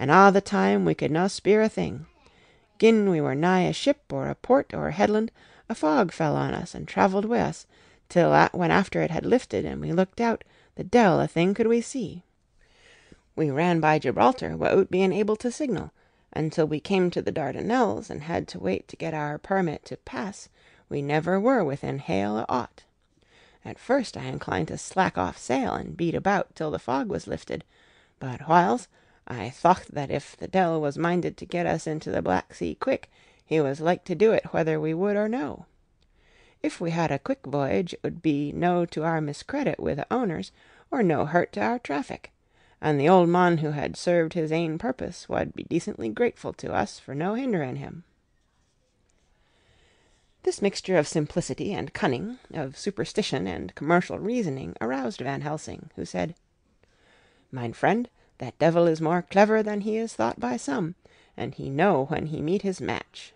and a' the time we could no speer a thing. Gin we were nigh a ship or a port or a headland, a fog fell on us and travelled wi' us, till when after it had lifted and we looked out, the de'il a thing could we see. We ran by Gibraltar wi'oot being able to signal, until we came to the Dardanelles and had to wait to get our permit to pass. We never were within hail o' aught. At first I inclined to slack off sail and beat about till the fog was lifted, but whiles I thought that if the de'il was minded to get us into the Black Sea quick, he was like to do it whether we would or no. If we had a quick voyage, it would be no to our miscredit with the owners, or no hurt to our traffic, and the old mon who had served his ain purpose would be decently grateful to us for no hindering him. This mixture of simplicity and cunning, of superstition and commercial reasoning, aroused Van Helsing, who said, "Mine friend, that devil is more clever than he is thought by some, and he know when he meet his match."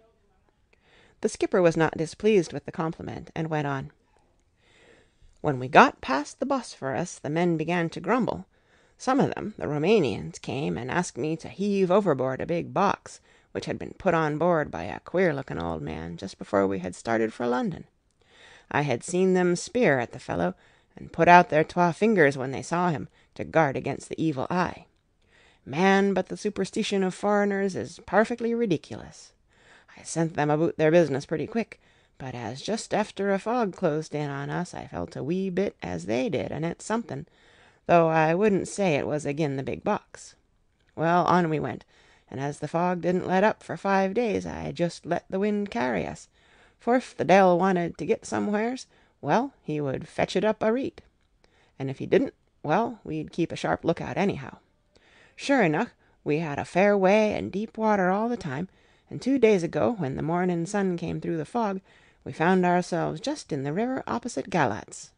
The skipper was not displeased with the compliment, and went on, "When we got past the Bosphorus, the men began to grumble. Some of them, the Romanians, came and asked me to heave overboard a big box which had been put on board by a queer-looking old man just before we had started for London. I had seen them speer at the fellow, and put out their twa fingers when they saw him, to guard against the evil eye. Man, but the superstition of foreigners is perfectly ridiculous. I sent them about their business pretty quick, but as just after a fog closed in on us, I felt a wee bit as they did, and it's something, though I wouldn't say it was agin the big box. Well, on we went, and as the fog didn't let up for 5 days, I just let the wind carry us, for if the de'il wanted to get somewheres, well, he would fetch it up a reet, and if he didn't, well, we'd keep a sharp lookout anyhow. Sure enough, we had a fair way and deep water all the time, and 2 days ago, when the morning sun came through the fog, we found ourselves just in the river opposite Galatz,